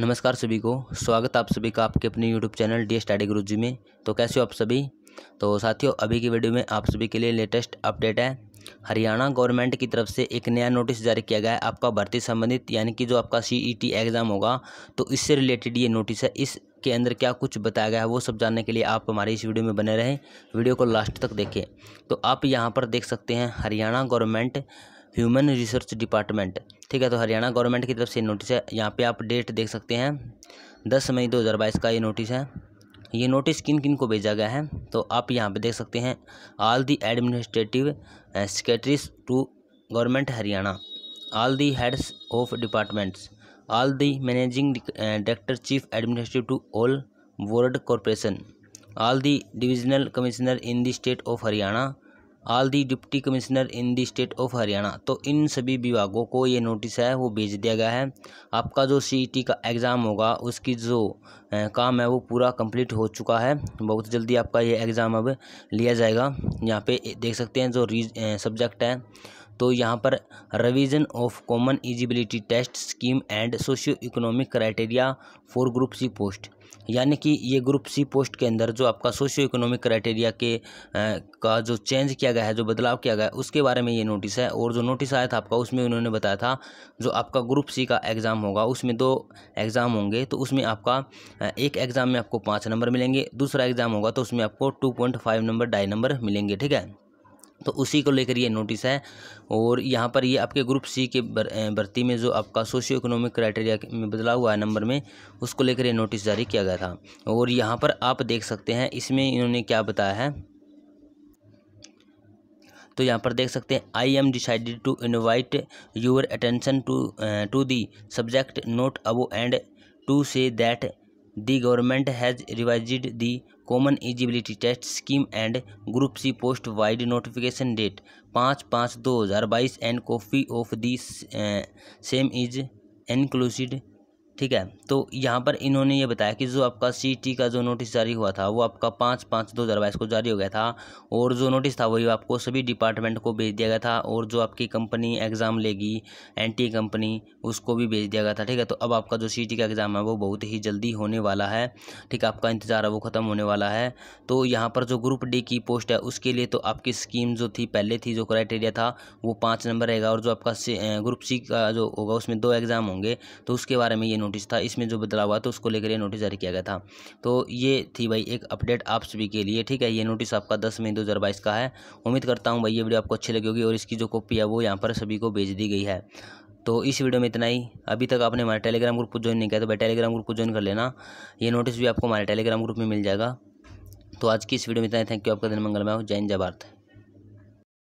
नमस्कार सभी को, स्वागत आप सभी का आपके अपने YouTube channel D study Guruji में। तो कैसे हो आप सभी। तो साथियों, अभी की वीडियो में आप सभी के लिए लेटेस्ट अपडेट है। हरियाणा गवर्नमेंट की तरफ से एक नया नोटिस जारी किया गया है आपका भर्ती संबंधित, यानी कि जो आपका CET एग्ज़ाम होगा तो इससे रिलेटेड ये नोटिस है। इसके अंदर क्या कुछ बताया गया है वो सब जानने के लिए आप हमारे इस वीडियो में बने रहें, वीडियो को लास्ट तक देखें। तो आप यहाँ पर देख सकते हैं Haryana government human research department, ठीक है। तो हरियाणा गवर्नमेंट की तरफ से नोटिस है, यहाँ पे आप डेट देख सकते हैं 10 मई 2022 का ये नोटिस है। ये नोटिस किन किन को भेजा गया है तो आप यहाँ पे देख सकते हैं all the administrative secretaries to government Haryana, all the heads of departments, all the managing director chief administrative to all board corporation, all the divisional commissioner in the state of Haryana, all the deputy commissioner in the state of Haryana. तो इन सभी विभागों को ये notice है वो भेज दिया गया है। आपका जो CET का एग्ज़ाम होगा उसकी जो काम है वो पूरा कंप्लीट हो चुका है। बहुत जल्दी आपका ये एग्ज़ाम अब लिया जाएगा। यहाँ पे देख सकते हैं जो सब्जेक्ट है तो यहाँ पर revision of common eligibility test scheme and socio economic criteria for group C post, यानी कि ये ग्रुप सी पोस्ट के अंदर जो आपका सोशियो इकोनॉमिक क्राइटेरिया के का जो चेंज किया गया है, जो बदलाव किया गया है उसके बारे में ये नोटिस है। और जो नोटिस आया था आपका उसमें उन्होंने बताया था जो आपका ग्रुप सी का एग्ज़ाम होगा उसमें 2 एग्ज़ाम होंगे, तो उसमें आपका एक एग्ज़ाम में आपको 5 नंबर मिलेंगे, दूसरा एग्ज़ाम होगा तो उसमें आपको 2.5 नंबर ढाई नंबर मिलेंगे, ठीक है। तो उसी को लेकर ये नोटिस है। और यहाँ पर ये आपके ग्रुप सी के भर्ती में जो आपका सोशियो इकोनॉमिक क्राइटेरिया में बदलाव हुआ है नंबर में, उसको लेकर ये नोटिस जारी किया गया था। और यहाँ पर आप देख सकते हैं इसमें इन्होंने क्या बताया है तो यहाँ पर देख सकते हैं I am decided to invite your attention to the subject note above and to say that The government has revised the common eligibility test scheme and group C post wide notification date 5/5/2022 and copy of the same is included, ठीक है। तो यहाँ पर इन्होंने ये बताया कि जो आपका CET का जो नोटिस जारी हुआ था वो आपका 5/5/2022 को जारी हो गया था। और जो नोटिस था वही आपको सभी डिपार्टमेंट को भेज दिया गया था। और जो आपकी कंपनी एग्ज़ाम लेगी NTA कंपनी, उसको भी भेज दिया गया था, ठीक है। तो अब आपका जो CET का एग्ज़ाम है वो बहुत ही जल्दी होने वाला है, ठीक है। आपका इंतज़ार है वो ख़त्म होने वाला है। तो यहाँ पर जो ग्रुप D की पोस्ट है उसके लिए तो आपकी स्कीम जो थी पहले थी, जो क्राइटेरिया था वो 5 नंबर रहेगा। और जो आपका ग्रुप C का जो होगा उसमें 2 एग्ज़ाम होंगे, तो उसके बारे में ये नोटिस था। इसमें जो बदलाव हुआ तो उसको लेकर ये नोटिस जारी किया गया था। तो ये थी भाई एक अपडेट आप सभी के लिए, ठीक है। ये नोटिस आपका 10 मई 2022 का है। उम्मीद करता हूँ भाई ये वीडियो आपको अच्छी लगी होगी और इसकी जो कॉपी है वो यहाँ पर सभी को भेज दी गई है। तो इस वीडियो में इतना ही। अभी तक आपने हमारे टेलीग्राम ग्रुप को ज्वाइन नहीं किया तो भाई टेलीग्राम ग्रुप को ज्वाइन कर लेना, ये नोटिस भी आपको हमारे टेलीग्राम ग्रुप में मिल जाएगा। तो आज की इस वीडियो में इतना ही। थैंक यू, आपका दिन मंगलमय हो। जय हिंद, जय भारत।